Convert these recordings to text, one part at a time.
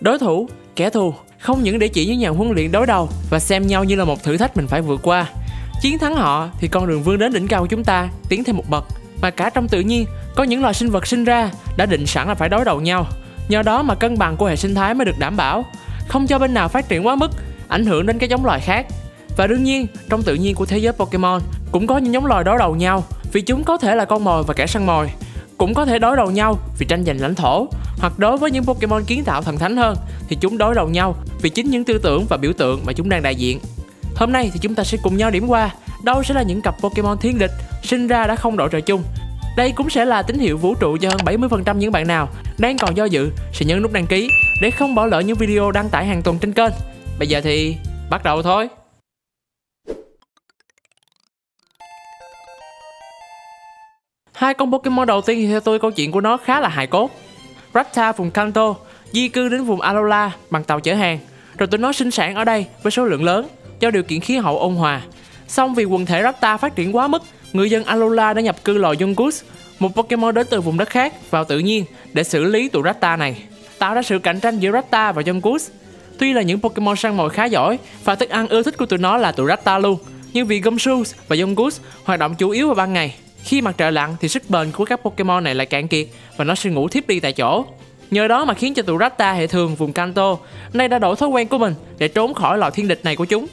đối thủ, kẻ thù, không những để chỉ những nhà huấn luyện đối đầu và xem nhau như là một thử thách mình phải vượt qua. Chiến thắng họ thì con đường vươn đến đỉnh cao của chúng ta tiến thêm một bậc, mà cả trong tự nhiên có những loài sinh vật sinh ra đã định sẵn là phải đối đầu nhau. Nhờ đó mà cân bằng của hệ sinh thái mới được đảm bảo, không cho bên nào phát triển quá mức, ảnh hưởng đến các giống loài khác. Và đương nhiên, trong tự nhiên của thế giới Pokemon cũng có những giống loài đối đầu nhau vì chúng có thể là con mồi và kẻ săn mồi, cũng có thể đối đầu nhau vì tranh giành lãnh thổ, hoặc đối với những Pokemon kiến tạo thần thánh hơn thì chúng đối đầu nhau vì chính những tư tưởng và biểu tượng mà chúng đang đại diện. Hôm nay thì chúng ta sẽ cùng nhau điểm qua đâu sẽ là những cặp Pokemon thiên địch sinh ra đã không đội trời chung. Đây cũng sẽ là tín hiệu vũ trụ cho hơn 70% những bạn nào đang còn do dự sẽ nhấn nút đăng ký để không bỏ lỡ những video đăng tải hàng tuần trên kênh. Bây giờ thì bắt đầu thôi. Hai con Pokemon đầu tiên thì theo tôi câu chuyện của nó khá là hài cốt. Rattata vùng Kanto di cư đến vùng Alola bằng tàu chở hàng, rồi tụi nó sinh sản ở đây với số lượng lớn do điều kiện khí hậu ôn hòa. Song vì quần thể Rattata phát triển quá mức, người dân Alola đã nhập cư loài Yungoos, một Pokemon đến từ vùng đất khác, vào tự nhiên để xử lý tụi Rattata này, tạo ra sự cạnh tranh giữa Rattata và Yungoos. Tuy là những Pokemon săn mồi khá giỏi và thức ăn ưa thích của tụi nó là tụi Rattata luôn, nhưng vì Gumshoes và Yungoos hoạt động chủ yếu vào ban ngày, khi mặt trời lặn thì sức bền của các Pokemon này lại cạn kiệt và nó sẽ ngủ thiếp đi tại chỗ. Nhờ đó mà khiến cho tụi Rattata hệ thường vùng Kanto nay đã đổi thói quen của mình để trốn khỏi loài thiên địch này của chúng.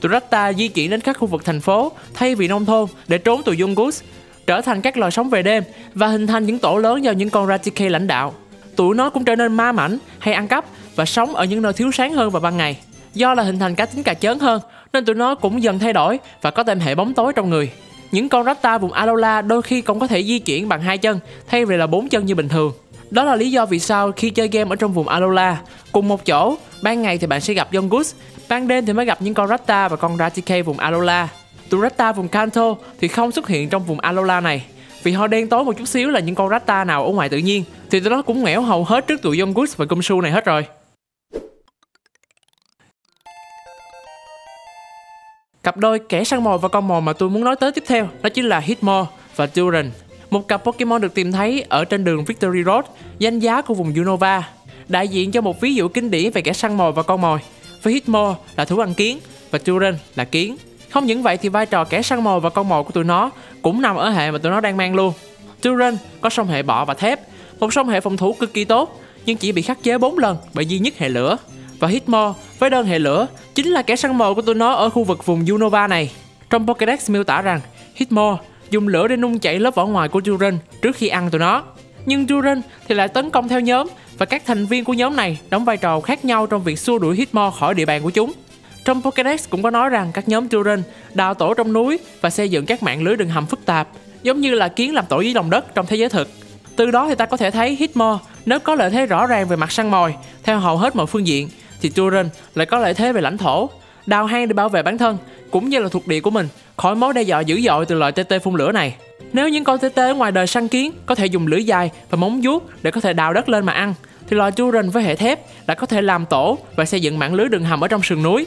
Tụi Rattata di chuyển đến các khu vực thành phố thay vì nông thôn để trốn tụi Yungoos, trở thành các loài sống về đêm và hình thành những tổ lớn do những con Raticate lãnh đạo. Tụi nó cũng trở nên ma mảnh hay ăn cắp và sống ở những nơi thiếu sáng hơn vào ban ngày. Do là hình thành cá tính cà chớn hơn nên tụi nó cũng dần thay đổi và có thêm hệ bóng tối trong người. Những con Rattata vùng Alola đôi khi còn có thể di chuyển bằng hai chân thay vì là bốn chân như bình thường. Đó là lý do vì sao khi chơi game ở trong vùng Alola cùng một chỗ, ban ngày thì bạn sẽ gặp Yungoos, ban đêm thì mới gặp những con Rattata và con Raticate vùng Alola. Tụi Rattata vùng Kanto thì không xuất hiện trong vùng Alola này vì họ đen tối một chút xíu là những con Rattata nào ở ngoài tự nhiên thì tụi nó cũng nghẽo hầu hết trước tụi Yungoos và Gumshoe này hết rồi. Cặp đôi kẻ săn mồi và con mồi mà tôi muốn nói tới tiếp theo đó chính là Heatmor và Durant, một cặp Pokemon được tìm thấy ở trên đường Victory Road, danh giá của vùng Unova, đại diện cho một ví dụ kinh điển về kẻ săn mồi và con mồi. Với Heatmor là thú ăn kiến và Durant là kiến. Không những vậy thì vai trò kẻ săn mồi và con mồi của tụi nó cũng nằm ở hệ mà tụi nó đang mang luôn. Durant có song hệ bọ và thép, một song hệ phòng thủ cực kỳ tốt nhưng chỉ bị khắc chế 4 lần bởi duy nhất hệ lửa. Và Heatmor với đơn hệ lửa chính là kẻ săn mồi của tụi nó ở khu vực vùng Unova này. Trong Pokédex miêu tả rằng Heatmor dùng lửa để nung chảy lớp vỏ ngoài của Durant trước khi ăn tụi nó. Nhưng Durant thì lại tấn công theo nhóm và các thành viên của nhóm này đóng vai trò khác nhau trong việc xua đuổi Heatmor khỏi địa bàn của chúng. Trong Pokédex cũng có nói rằng các nhóm Durant đào tổ trong núi và xây dựng các mạng lưới đường hầm phức tạp, giống như là kiến làm tổ dưới lòng đất trong thế giới thực. Từ đó thì ta có thể thấy Heatmor nếu có lợi thế rõ ràng về mặt săn mồi theo hầu hết mọi phương diện, thì Durant lại có lợi thế về lãnh thổ, đào hang để bảo vệ bản thân cũng như là thuộc địa của mình khỏi mối đe dọa dữ dội từ loài TT phun lửa này. Nếu những con TT ở ngoài đời săn kiến có thể dùng lưỡi dài và móng vuốt để có thể đào đất lên mà ăn, thì loài Durant với hệ thép đã có thể làm tổ và xây dựng mạng lưới đường hầm ở trong sườn núi.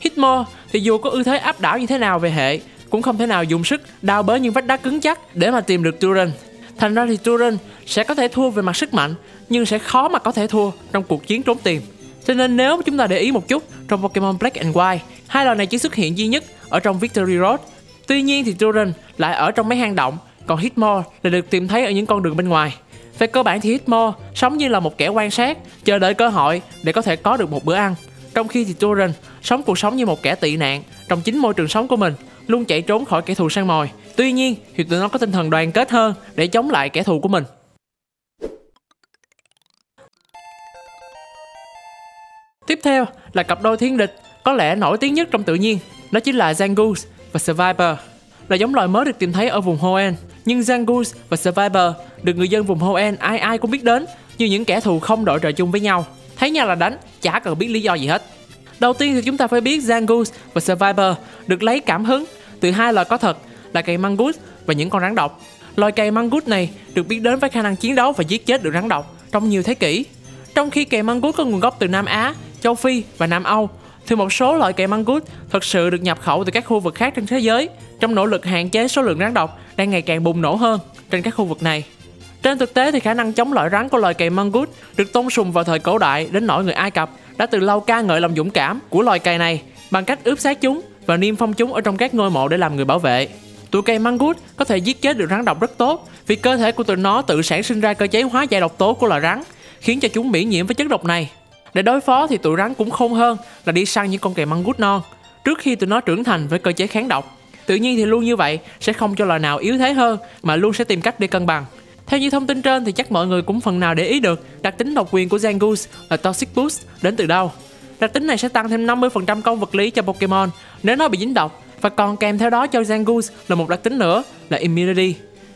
Heatmor thì dù có ưu thế áp đảo như thế nào về hệ cũng không thể nào dùng sức đào bới những vách đá cứng chắc để mà tìm được Durant. Thành ra thì Durant sẽ có thể thua về mặt sức mạnh nhưng sẽ khó mà có thể thua trong cuộc chiến trốn tìm. Cho nên nếu chúng ta để ý một chút, trong Pokemon Black and White, hai loài này chỉ xuất hiện duy nhất ở trong Victory Road. Tuy nhiên thì Durant lại ở trong mấy hang động, còn Heatmor lại được tìm thấy ở những con đường bên ngoài. Về cơ bản thì Heatmor sống như là một kẻ quan sát, chờ đợi cơ hội để có thể có được một bữa ăn. Trong khi thì Durant sống cuộc sống như một kẻ tị nạn trong chính môi trường sống của mình, luôn chạy trốn khỏi kẻ thù săn mồi. Tuy nhiên thì tụi nó có tinh thần đoàn kết hơn để chống lại kẻ thù của mình. Tiếp theo là cặp đôi thiên địch có lẽ nổi tiếng nhất trong tự nhiên, đó chính là Zangoose và Seviper. Là giống loài mới được tìm thấy ở vùng Hoenn, nhưng Zangoose và Seviper được người dân vùng Hoenn ai ai cũng biết đến như những kẻ thù không đội trời chung với nhau, thấy nhau là đánh, chả cần biết lý do gì hết. Đầu tiên thì chúng ta phải biết Zangoose và Seviper được lấy cảm hứng từ hai loài có thật là cây Mongoose và những con rắn độc. Loài cây Mongoose này được biết đến với khả năng chiến đấu và giết chết được rắn độc trong nhiều thế kỷ. Trong khi cây Mongoose có nguồn gốc từ Nam Á, Châu Phi và Nam Âu, thì một số loại kèm Mongoose thật sự được nhập khẩu từ các khu vực khác trên thế giới trong nỗ lực hạn chế số lượng rắn độc đang ngày càng bùng nổ hơn trên các khu vực này. Trên thực tế thì khả năng chống loại rắn của loài cây Mongoose được tôn sùng vào thời cổ đại đến nỗi người Ai Cập đã từ lâu ca ngợi lòng dũng cảm của loài cây này bằng cách ướp xác chúng và niêm phong chúng ở trong các ngôi mộ để làm người bảo vệ. Tụi cây Mongoose có thể giết chết được rắn độc rất tốt vì cơ thể của tụi nó tự sản sinh ra cơ chế hóa giải độc tố của loài rắn, khiến cho chúng miễn nhiễm với chất độc này. Để đối phó thì tụi rắn cũng không hơn là đi săn những con cây Mongoose non trước khi tụi nó trưởng thành với cơ chế kháng độc. Tự nhiên thì luôn như vậy sẽ không cho loài nào yếu thế hơn mà luôn sẽ tìm cách để cân bằng. Theo như thông tin trên thì chắc mọi người cũng phần nào để ý được đặc tính độc quyền của Zangoose là Toxic Boost đến từ đâu. Đặc tính này sẽ tăng thêm 50% công vật lý cho Pokemon nếu nó bị dính độc, và còn kèm theo đó cho Zangoose là một đặc tính nữa là Immunity,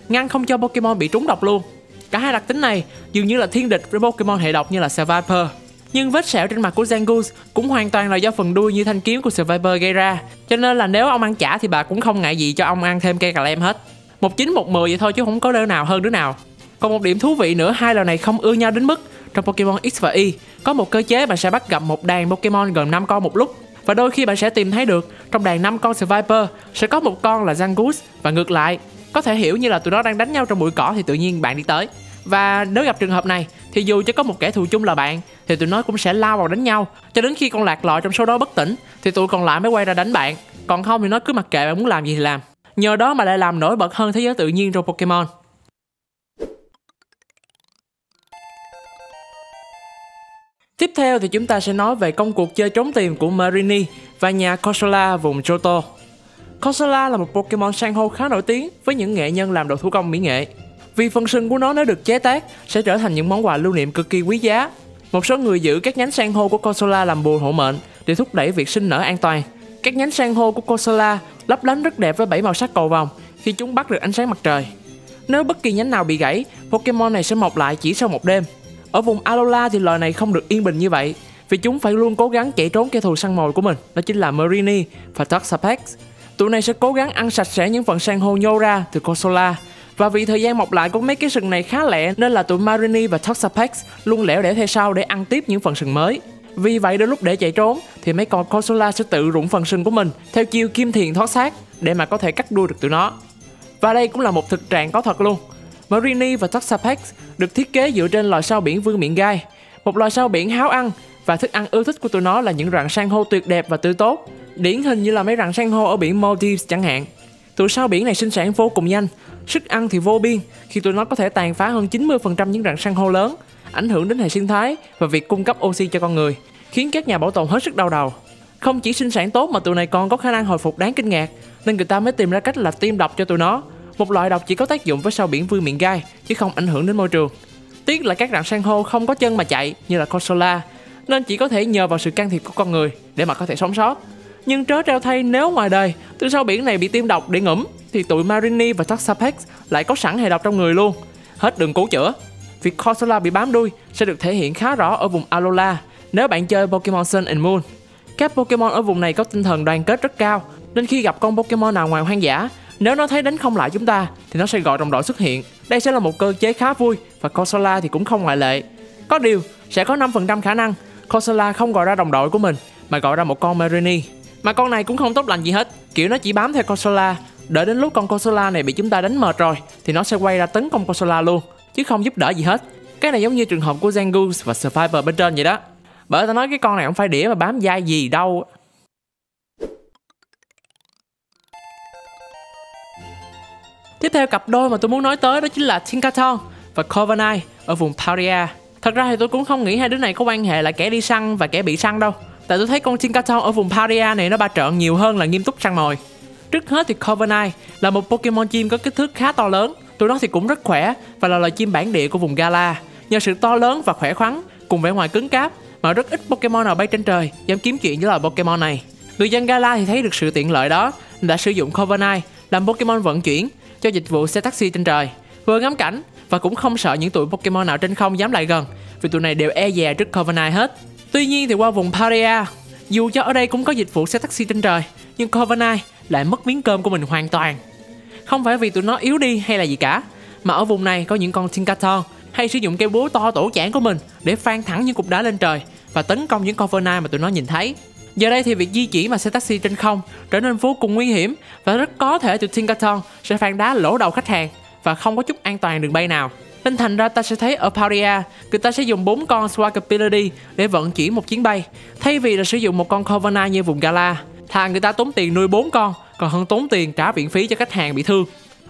ngăn không cho Pokemon bị trúng độc luôn. Cả hai đặc tính này dường như là thiên địch với Pokemon hệ độc như là Seviper. Nhưng vết sẹo trên mặt của Zangoose cũng hoàn toàn là do phần đuôi như thanh kiếm của Seviper gây ra, cho nên là nếu ông ăn chả thì bà cũng không ngại gì cho ông ăn thêm cây cà lem hết. 1910 vậy thôi chứ không có đứa nào hơn đứa nào. Còn một điểm thú vị nữa, hai loài này không ưa nhau đến mức trong Pokemon X và Y có một cơ chế bạn sẽ bắt gặp một đàn Pokemon gồm 5 con một lúc, và đôi khi bạn sẽ tìm thấy được trong đàn 5 con Seviper sẽ có một con là Zangoose và ngược lại. Có thể hiểu như là tụi nó đang đánh nhau trong bụi cỏ thì tự nhiên bạn đi tới. Và nếu gặp trường hợp này thì dù chỉ có một kẻ thù chung là bạn thì tụi nó cũng sẽ lao vào đánh nhau cho đến khi con lạc lọi trong số đó bất tỉnh thì tụi còn lại mới quay ra đánh bạn, còn không thì nó cứ mặc kệ bạn muốn làm gì thì làm. Nhờ đó mà lại làm nổi bật hơn thế giới tự nhiên trong Pokemon. Tiếp theo thì chúng ta sẽ nói về công cuộc chơi trốn tìm của Mareanie và nhà Corsola vùng Johto. Corsola là một Pokemon san hô khá nổi tiếng với những nghệ nhân làm đồ thủ công mỹ nghệ. Vì phần sừng của nó nếu được chế tác sẽ trở thành những món quà lưu niệm cực kỳ quý giá. Một số người giữ các nhánh san hô của Corsola làm bùa hộ mệnh để thúc đẩy việc sinh nở an toàn. Các nhánh san hô của Corsola lấp lánh rất đẹp với 7 màu sắc cầu vồng khi chúng bắt được ánh sáng mặt trời. Nếu bất kỳ nhánh nào bị gãy, Pokemon này sẽ mọc lại chỉ sau một đêm. Ở vùng Alola thì loài này không được yên bình như vậy, vì chúng phải luôn cố gắng chạy trốn kẻ thù săn mồi của mình, đó chính là Mareanie và Toxapex. Tụi này sẽ cố gắng ăn sạch sẽ những phần san hô nhô ra từ Corsola, và vì thời gian mọc lại của mấy cái sừng này khá lẹ nên là tụi Mareanie và Toxapex luôn lẻo đẻo theo sau để ăn tiếp những phần sừng mới. Vì vậy đến lúc để chạy trốn thì mấy con Corsola sẽ tự rụng phần sừng của mình theo chiêu kim thiền thoát xác để mà có thể cắt đuôi được tụi nó. Và đây cũng là một thực trạng có thật luôn. Mareanie và Toxapex được thiết kế dựa trên loài sao biển vương miệng gai, một loài sao biển háo ăn, và thức ăn ưa thích của tụi nó là những rặng san hô tuyệt đẹp và tươi tốt, điển hình như là mấy rặng san hô ở biển Maldives chẳng hạn. Tụi sao biển này sinh sản vô cùng nhanh, sức ăn thì vô biên khi tụi nó có thể tàn phá hơn 90% những rặng san hô lớn, ảnh hưởng đến hệ sinh thái và việc cung cấp oxy cho con người, khiến các nhà bảo tồn hết sức đau đầu. Không chỉ sinh sản tốt mà tụi này còn có khả năng hồi phục đáng kinh ngạc, nên người ta mới tìm ra cách là tiêm độc cho tụi nó. Một loại độc chỉ có tác dụng với sao biển vương miệng gai chứ không ảnh hưởng đến môi trường. Tiếc là các rặng san hô không có chân mà chạy như là Corsola, nên chỉ có thể nhờ vào sự can thiệp của con người để mà có thể sống sót. Nhưng trớ trêu thay, nếu ngoài đời tụi sao biển này bị tiêm độc để ngủm thì tụi Mareanie và Toxapex lại có sẵn hệ độc trong người luôn, hết đường cứu chữa. Việc Corsola bị bám đuôi sẽ được thể hiện khá rõ ở vùng Alola nếu bạn chơi Pokemon Sun and Moon. Các Pokemon ở vùng này có tinh thần đoàn kết rất cao, nên khi gặp con Pokemon nào ngoài hoang dã, nếu nó thấy đánh không lại chúng ta thì nó sẽ gọi đồng đội xuất hiện. Đây sẽ là một cơ chế khá vui và Corsola thì cũng không ngoại lệ. Có điều, sẽ có 5% khả năng Corsola không gọi ra đồng đội của mình mà gọi ra một con Mareanie. Mà con này cũng không tốt lành gì hết, kiểu nó chỉ bám theo Corsola, đợi đến lúc con Corsola này bị chúng ta đánh mệt rồi thì nó sẽ quay ra tấn công Corsola luôn, chứ không giúp đỡ gì hết. Cái này giống như trường hợp của Zangoose và Seviper bên trên vậy đó. Bởi tao nói cái con này không phải đĩa mà bám dai gì đâu. Tiếp theo cặp đôi mà tôi muốn nói tới đó chính là Tinkaton và Corviknight ở vùng Paldea. Thật ra thì tôi cũng không nghĩ hai đứa này có quan hệ là kẻ đi săn và kẻ bị săn đâu, tại tôi thấy con Tinkaton ở vùng Paldea này nó ba trợn nhiều hơn là nghiêm túc săn mồi. Trước hết thì Corviknight là một Pokemon chim có kích thước khá to lớn. Tụi nó thì cũng rất khỏe và là loài chim bản địa của vùng Galar. Nhờ sự to lớn và khỏe khoắn cùng vẻ ngoài cứng cáp mà rất ít Pokemon nào bay trên trời dám kiếm chuyện với loài Pokemon này. Người dân Galar thì thấy được sự tiện lợi đó đã sử dụng Corviknight làm Pokemon vận chuyển cho dịch vụ xe taxi trên trời, vừa ngắm cảnh và cũng không sợ những tụi Pokemon nào trên không dám lại gần, vì tụi này đều e dè trước Corviknight hết. Tuy nhiên thì qua vùng Paldea, dù cho ở đây cũng có dịch vụ xe taxi trên trời, nhưng Corviknight lại mất miếng cơm của mình hoàn toàn. Không phải vì tụi nó yếu đi hay là gì cả, mà ở vùng này có những con Tinkaton hay sử dụng cây búa to tổ chảng của mình để phang thẳng những cục đá lên trời và tấn công những con Corviknight mà tụi nó nhìn thấy. Giờ đây thì việc di chuyển mà xe taxi trên không trở nên vô cùng nguy hiểm, và rất có thể tụi Tinkaton sẽ phang đá lỗ đầu khách hàng và không có chút an toàn đường bay nào. Nên thành ra ta sẽ thấy ở Paldea, người ta sẽ dùng 4 con Swagapility để vận chuyển một chuyến bay, thay vì là sử dụng một con Corviknight như vùng Galar. Thà người ta tốn tiền nuôi 4 con, còn hơn tốn tiền trả viện phí cho khách hàng bị thương.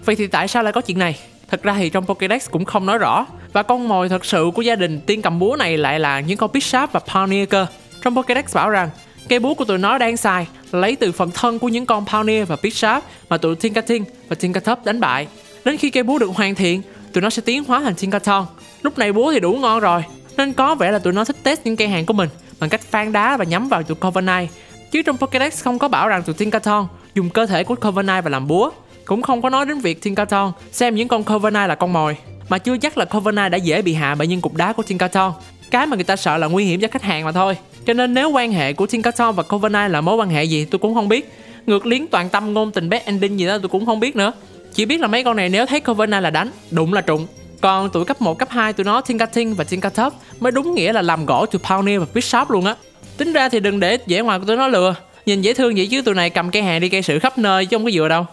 Vậy thì tại sao lại có chuyện này? Thật ra thì trong Pokédex cũng không nói rõ. Và con mồi thật sự của gia đình tiên cầm búa này lại là những con Pidgeot và Pioneer cơ. Trong Pokédex bảo rằng cây búa của tụi nó đang xài lấy từ phần thân của những con Pioneer và Pidgeot mà tụi Tinkaton và Tinkatop đánh bại. Đến khi cây búa được hoàn thiện, tụi nó sẽ tiến hóa thành Tinkaton. Lúc này búa thì đủ ngon rồi, nên có vẻ là tụi nó thích test những cây hàng của mình bằng cách phang đá và nhắm vào tụi Corviknight. Chứ trong Pokédex không có bảo rằng tụi Tinkaton dùng cơ thể của Corviknight và làm búa, cũng không có nói đến việc Tinkaton xem những con Corviknight là con mồi, mà chưa chắc là Corviknight đã dễ bị hạ bởi những cục đá của Tinkaton. Cái mà người ta sợ là nguy hiểm cho khách hàng mà thôi. Cho nên nếu quan hệ của Tinkaton và Corviknight là mối quan hệ gì tôi cũng không biết. Ngược liếng toàn tâm ngôn tình best ending gì đó tôi cũng không biết nữa. Chỉ biết là mấy con này nếu thấy Corviknight là đánh, đụng là trụng. Còn tụi cấp 1, cấp 2 tụi nó Tinkaton và Tinkatop mới đúng nghĩa là làm gỗ tụi Pioneer và Pidgeot luôn á. Tính ra thì đừng để vẻ ngoài của tụi nó lừa. Nhìn dễ thương vậy chứ tụi này cầm cây hàng đi gây sự khắp nơi chứ không có dựa đâu.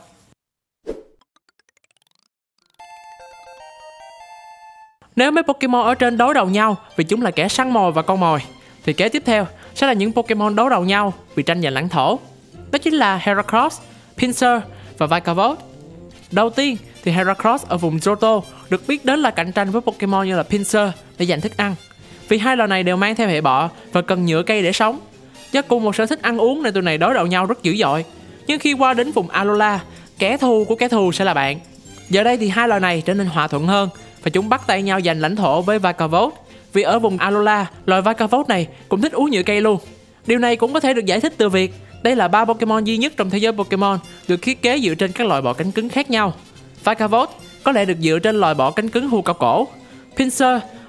Nếu mấy Pokemon ở trên đối đầu nhau vì chúng là kẻ săn mồi và con mồi, thì kế tiếp theo sẽ là những Pokemon đối đầu nhau vì tranh giành lãnh thổ. Đó chính là Heracross, Pinsir và Vikavolt. Đầu tiên thì Heracross ở vùng Johto được biết đến là cạnh tranh với Pokemon như là Pinsir để giành thức ăn. Vì hai loài này đều mang theo hệ bọ và cần nhựa cây để sống. Do cùng một sở thích ăn uống nên tụi này đối đầu nhau rất dữ dội. Nhưng khi qua đến vùng Alola, kẻ thù của kẻ thù sẽ là bạn. Giờ đây thì hai loài này trở nên hòa thuận hơn và chúng bắt tay nhau giành lãnh thổ với Vikavolt. Vì ở vùng Alola, loài Vikavolt này cũng thích uống nhựa cây luôn. Điều này cũng có thể được giải thích từ việc đây là 3 Pokemon duy nhất trong thế giới Pokemon được thiết kế dựa trên các loại bọ cánh cứng khác nhau. Vikavolt có lẽ được dựa trên loài bọ cánh cứng hươu cao cổ, Pinsir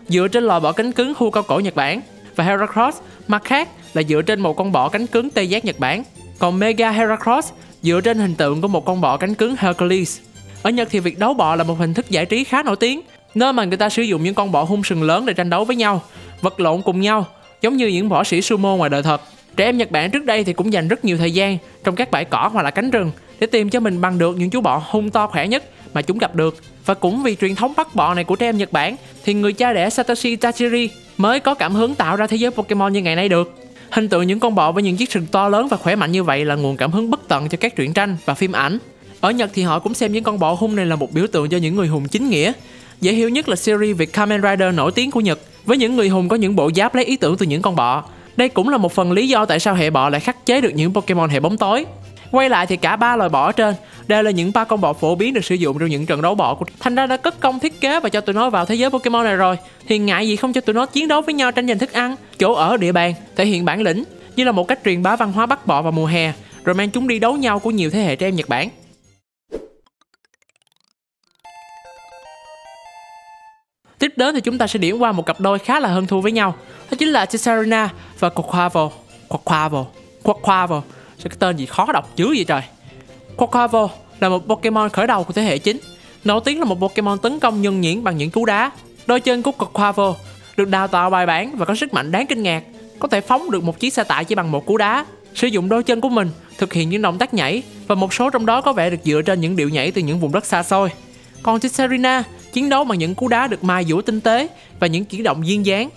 dựa trên loài bọ cánh cứng hươu cao cổ Nhật Bản, và Heracross mặt khác là dựa trên một con bọ cánh cứng tê giác Nhật Bản. Còn Mega Heracross dựa trên hình tượng của một con bọ cánh cứng Hercules. Ở Nhật thì việc đấu bọ là một hình thức giải trí khá nổi tiếng, nơi mà người ta sử dụng những con bọ hung sừng lớn để tranh đấu với nhau, vật lộn cùng nhau, giống như những võ sĩ sumo ngoài đời thật. Trẻ em Nhật Bản trước đây thì cũng dành rất nhiều thời gian trong các bãi cỏ hoặc là cánh rừng để tìm cho mình bằng được những chú bọ hung to khỏe nhất mà chúng gặp được. Và cũng vì truyền thống bắt bọ này của trẻ em Nhật Bản thì người cha đẻ Satoshi Tajiri mới có cảm hứng tạo ra thế giới Pokemon như ngày nay được. Hình tượng những con bọ với những chiếc sừng to lớn và khỏe mạnh như vậy là nguồn cảm hứng bất tận cho các truyện tranh và phim ảnh. Ở Nhật thì họ cũng xem những con bọ hung này là một biểu tượng cho những người hùng chính nghĩa. Dễ hiểu nhất là series về Kamen Rider nổi tiếng của Nhật, với những người hùng có những bộ giáp lấy ý tưởng từ những con bọ. Đây cũng là một phần lý do tại sao hệ bọ lại khắc chế được những Pokemon hệ bóng tối. Quay lại thì cả 3 loài bọ ở trên đều là những 3 con bọ phổ biến được sử dụng trong những trận đấu bọ. Thành ra đã cất công thiết kế và cho tụi nó vào thế giới Pokemon này rồi thì ngại gì không cho tụi nó chiến đấu với nhau, tranh giành thức ăn, chỗ ở, địa bàn, thể hiện bản lĩnh như là một cách truyền bá văn hóa bắt bọ vào mùa hè, rồi mang chúng đi đấu nhau của nhiều thế hệ trẻ em Nhật Bản. Tiếp đến thì chúng ta sẽ điểm qua một cặp đôi khá là hơn thua với nhau, đó chính là Tsareena và Quarkrawl. Sao cái tên gì khó đọc dữ vậy trời. Quarkrawl là một Pokemon khởi đầu của thế hệ 9, nổi tiếng là một Pokemon tấn công nhân nhuyễn bằng những cú đá. Đôi chân của Quarkrawl được đào tạo bài bản và có sức mạnh đáng kinh ngạc, có thể phóng được một chiếc xe tải chỉ bằng một cú đá. Sử dụng đôi chân của mình thực hiện những động tác nhảy, và một số trong đó có vẻ được dựa trên những điệu nhảy từ những vùng đất xa xôi. Còn Tsareena chiến đấu bằng những cú đá được mài dũa tinh tế và những chuyển động duyên dáng.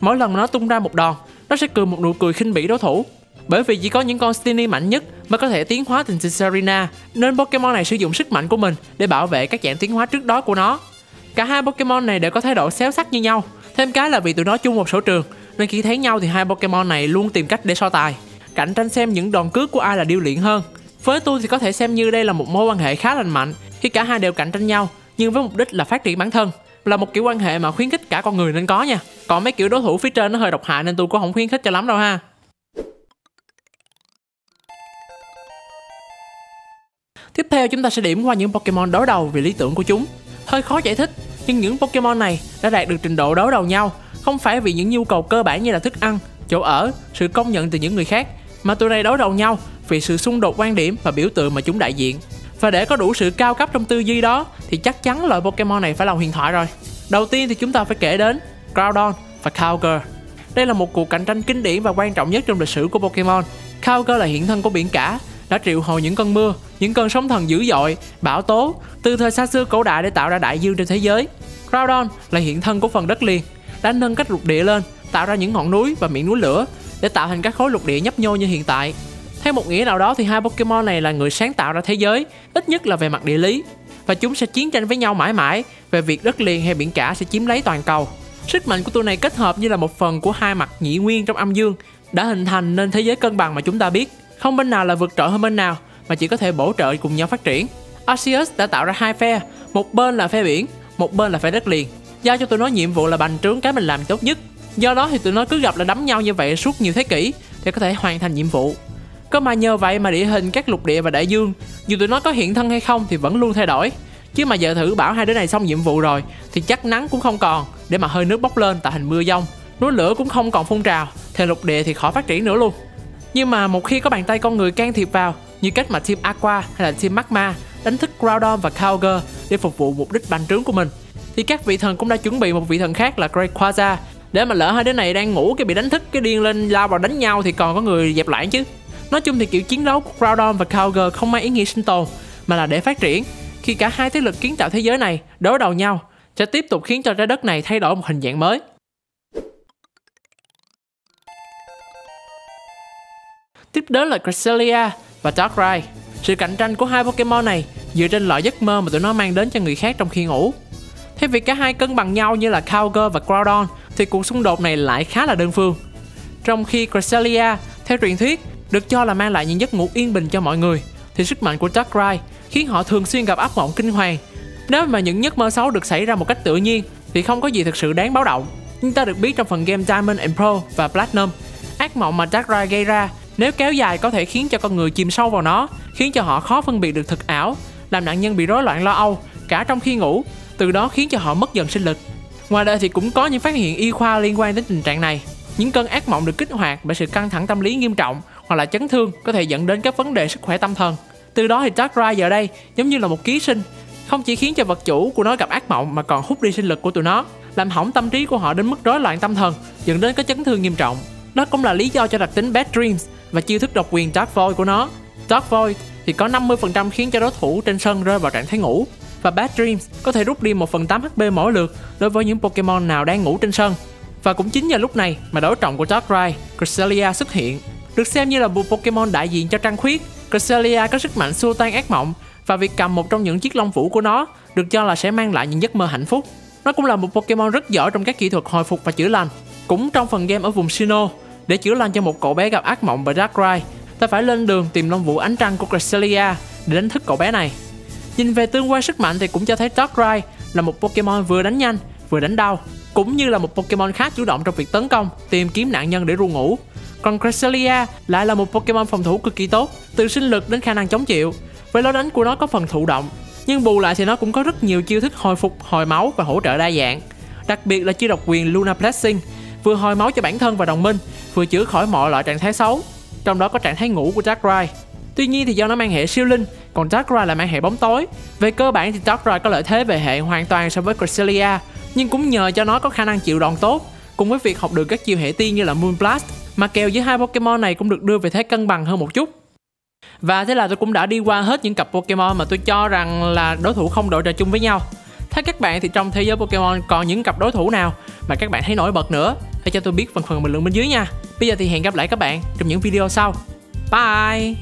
Mỗi lần nó tung ra một đòn, nó sẽ cười một nụ cười khinh bỉ đối thủ. Bởi vì chỉ có những con Stiny mạnh nhất mới có thể tiến hóa thành Tsareena, nên Pokemon này sử dụng sức mạnh của mình để bảo vệ các dạng tiến hóa trước đó của nó. Cả hai Pokemon này đều có thái độ xéo sắc như nhau. Thêm cái là vì tụi nó chung một sở trường, nên khi thấy nhau thì hai Pokemon này luôn tìm cách để so tài, cạnh tranh xem những đòn cước của ai là điêu luyện hơn. Với tôi thì có thể xem như đây là một mối quan hệ khá lành mạnh khi cả hai đều cạnh tranh nhau, nhưng với mục đích là phát triển bản thân, là một kiểu quan hệ mà khuyến khích cả con người nên có nha. Còn mấy kiểu đối thủ phía trên nó hơi độc hại nên tôi cũng không khuyến khích cho lắm đâu ha. Tiếp theo chúng ta sẽ điểm qua những Pokemon đối đầu vì lý tưởng của chúng. Hơi khó giải thích, nhưng những Pokemon này đã đạt được trình độ đối đầu nhau không phải vì những nhu cầu cơ bản như là thức ăn, chỗ ở, sự công nhận từ những người khác, mà tụi này đối đầu nhau vì sự xung đột quan điểm và biểu tượng mà chúng đại diện. Và để có đủ sự cao cấp trong tư duy đó thì chắc chắn loại Pokemon này phải là huyền thoại rồi. Đầu tiên thì chúng ta phải kể đến Groudon và Kyogre. Đây là một cuộc cạnh tranh kinh điển và quan trọng nhất trong lịch sử của Pokemon. Kyogre là hiện thân của biển cả, đã triệu hồi những cơn mưa, những cơn sóng thần dữ dội, bão tố từ thời xa xưa cổ đại để tạo ra đại dương trên thế giới. Groudon là hiện thân của phần đất liền, đã nâng cách lục địa lên, tạo ra những ngọn núi và miệng núi lửa để tạo thành các khối lục địa nhấp nhô như hiện tại. Theo một nghĩa nào đó thì hai Pokemon này là người sáng tạo ra thế giới, ít nhất là về mặt địa lý, và chúng sẽ chiến tranh với nhau mãi mãi về việc đất liền hay biển cả sẽ chiếm lấy toàn cầu. Sức mạnh của tụi này kết hợp như là một phần của hai mặt nhị nguyên trong âm dương đã hình thành nên thế giới cân bằng mà chúng ta biết, không bên nào là vượt trội hơn bên nào mà chỉ có thể bổ trợ cùng nhau phát triển. Arceus đã tạo ra hai phe, một bên là phe biển, một bên là phe đất liền, giao cho tụi nó nhiệm vụ là bành trướng cái mình làm tốt nhất. Do đó thì tụi nó cứ gặp là đấm nhau như vậy suốt nhiều thế kỷ để có thể hoàn thành nhiệm vụ. Có mà nhờ vậy mà địa hình các lục địa và đại dương, dù tụi nó có hiện thân hay không thì vẫn luôn thay đổi. Chứ mà giờ thử bảo hai đứa này xong nhiệm vụ rồi thì chắc nắng cũng không còn để mà hơi nước bốc lên tạo thành mưa dông, núi lửa cũng không còn phun trào, thì lục địa thì khỏi phát triển nữa luôn. Nhưng mà một khi có bàn tay con người can thiệp vào, như cách mà team Aqua hay là team Magma đánh thức Groudon và Kyogre để phục vụ mục đích bành trướng của mình, thì các vị thần cũng đã chuẩn bị một vị thần khác là Rayquaza để mà lỡ hai đứa này đang ngủ cái bị đánh thức cái điên lên lao vào đánh nhau thì còn có người dẹp lại chứ. Nói chung thì kiểu chiến đấu của Groudon và Kyogre không mang ý nghĩa sinh tồn mà là để phát triển. Khi cả hai thế lực kiến tạo thế giới này đối đầu nhau sẽ tiếp tục khiến cho trái đất này thay đổi một hình dạng mới. Tiếp đến là Cresselia và Darkrai. Sự cạnh tranh của hai Pokemon này dựa trên loại giấc mơ mà tụi nó mang đến cho người khác trong khi ngủ. Thế việc cả hai cân bằng nhau như là Kyogre và Groudon thì cuộc xung đột này lại khá là đơn phương. Trong khi Cresselia, theo truyền thuyết, được cho là mang lại những giấc ngủ yên bình cho mọi người, thì sức mạnh của Darkrai khiến họ thường xuyên gặp ác mộng kinh hoàng. Nếu mà những giấc mơ xấu được xảy ra một cách tự nhiên thì không có gì thực sự đáng báo động. Nhưng ta được biết trong phần game Diamond and Pearl và Platinum, ác mộng mà Darkrai gây ra nếu kéo dài có thể khiến cho con người chìm sâu vào nó, khiến cho họ khó phân biệt được thực ảo, làm nạn nhân bị rối loạn lo âu cả trong khi ngủ, từ đó khiến cho họ mất dần sinh lực. Ngoài đời thì cũng có những phát hiện y khoa liên quan đến tình trạng này. Những cơn ác mộng được kích hoạt bởi sự căng thẳng tâm lý nghiêm trọng hoặc là chấn thương có thể dẫn đến các vấn đề sức khỏe tâm thần. Từ đó thì Darkrai giờ đây giống như là một ký sinh, không chỉ khiến cho vật chủ của nó gặp ác mộng mà còn hút đi sinh lực của tụi nó, làm hỏng tâm trí của họ đến mức rối loạn tâm thần, dẫn đến có chấn thương nghiêm trọng. Đó cũng là lý do cho đặc tính Bad Dreams và chiêu thức độc quyền Dark Void của nó. Dark Void thì có 50% khiến cho đối thủ trên sân rơi vào trạng thái ngủ, và Bad Dreams có thể rút đi 1/8 HP mỗi lượt đối với những Pokemon nào đang ngủ trên sân. Và cũng chính nhờ lúc này mà đối trọng của Darkrai, Cresselia xuất hiện. Được xem như là một Pokemon đại diện cho trăng khuyết, Cresselia có sức mạnh xua tan ác mộng, và việc cầm một trong những chiếc lông vũ của nó được cho là sẽ mang lại những giấc mơ hạnh phúc. Nó cũng là một Pokemon rất giỏi trong các kỹ thuật hồi phục và chữa lành. Cũng trong phần game ở vùng Sinnoh, để chữa lành cho một cậu bé gặp ác mộng bởi Darkrai, ta phải lên đường tìm lông vũ ánh trăng của Cresselia để đánh thức cậu bé này. Nhìn về tương quan sức mạnh thì cũng cho thấy Darkrai là một Pokemon vừa đánh nhanh vừa đánh đau, cũng như là một Pokemon khá chủ động trong việc tấn công, tìm kiếm nạn nhân để ru ngủ. Còn Cresselia lại là một Pokemon phòng thủ cực kỳ tốt, từ sinh lực đến khả năng chống chịu. Với lối đánh của nó có phần thụ động, nhưng bù lại thì nó cũng có rất nhiều chiêu thức hồi phục, hồi máu và hỗ trợ đa dạng. Đặc biệt là chiêu độc quyền Luna Blessing, vừa hồi máu cho bản thân và đồng minh, vừa chữa khỏi mọi loại trạng thái xấu, trong đó có trạng thái ngủ của Darkrai. Tuy nhiên thì do nó mang hệ siêu linh, còn Darkrai là mang hệ bóng tối. Về cơ bản thì Darkrai có lợi thế về hệ hoàn toàn so với Cresselia, nhưng cũng nhờ cho nó có khả năng chịu đòn tốt, cùng với việc học được các chiêu hệ tiên như là Moonblast, mà kèo giữa hai Pokemon này cũng được đưa về thế cân bằng hơn một chút. Và thế là tôi cũng đã đi qua hết những cặp Pokemon mà tôi cho rằng là đối thủ không đội trời chung với nhau. Thế các bạn thì trong thế giới Pokemon còn những cặp đối thủ nào mà các bạn thấy nổi bật nữa? Hãy cho tôi biết phần bình luận bên dưới nha. Bây giờ thì hẹn gặp lại các bạn trong những video sau. Bye!